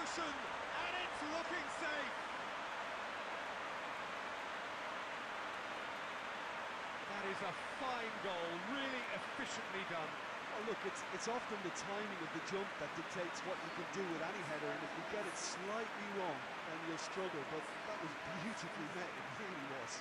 cushion, and it's looking safe. That is a fine goal, really efficiently done. Oh, look, it's often the timing of the jump that dictates what you can do with any header, and if you get it slightly wrong, then you'll struggle, but that was beautifully met, it really was.